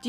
Do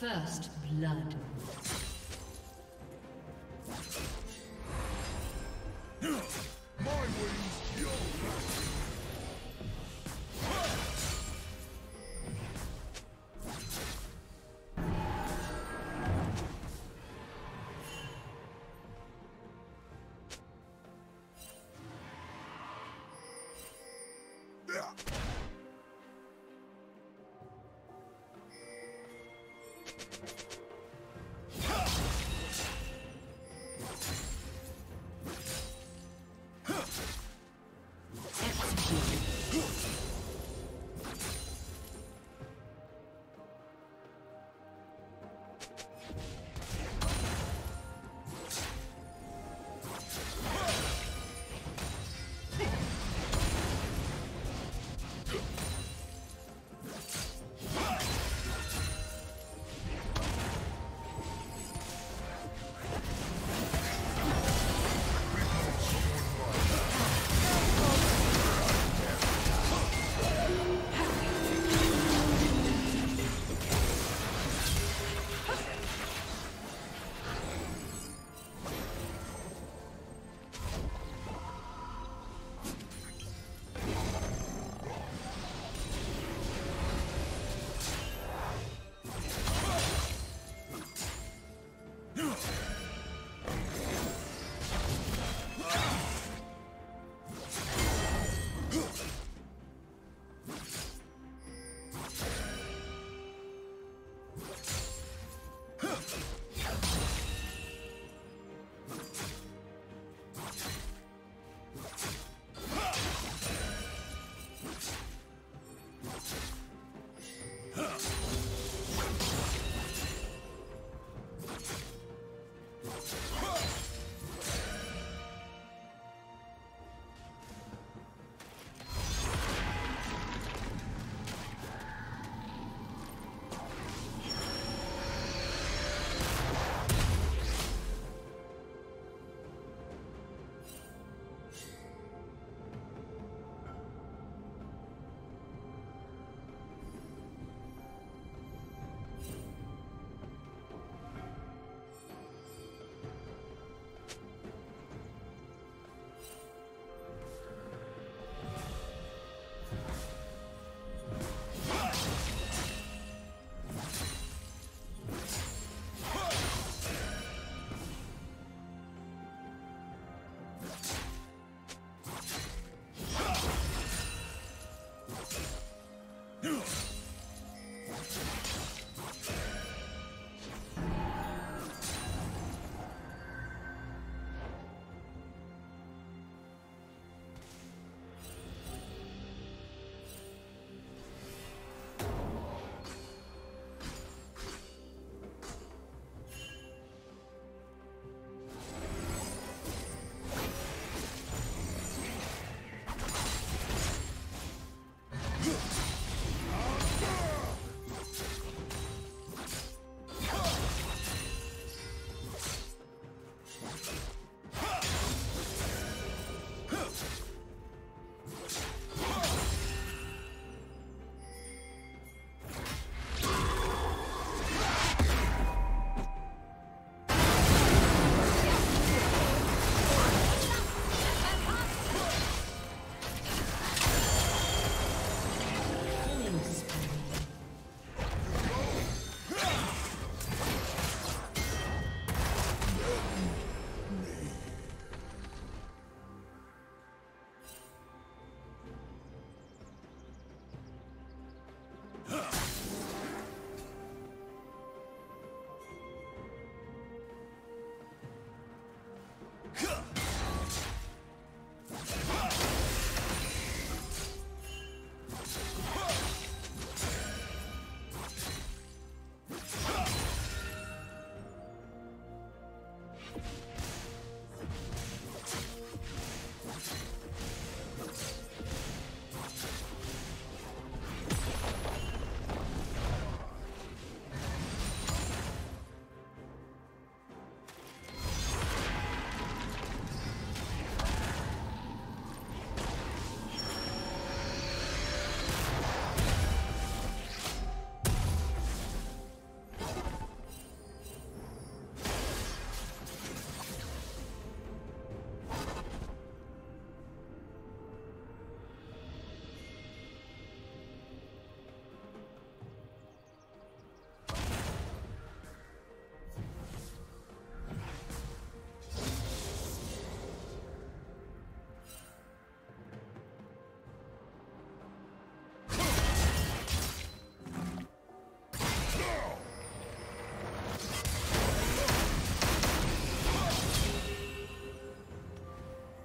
First blood.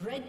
Red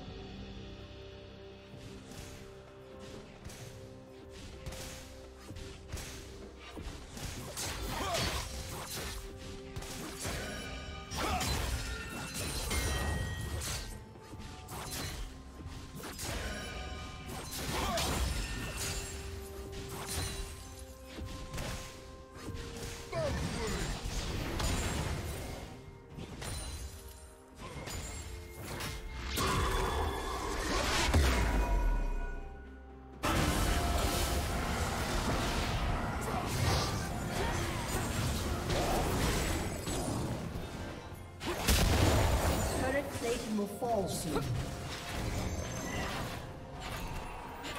Fall soon.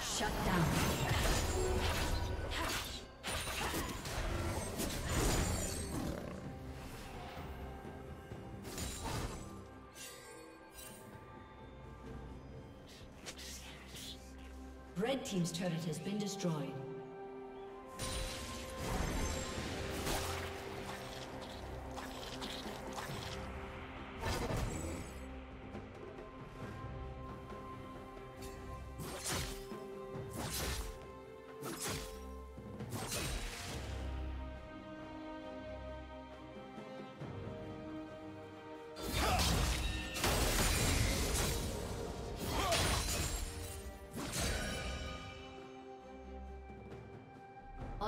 Shut down. Red Team's turret has been destroyed.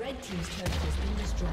Red team's turret has been destroyed.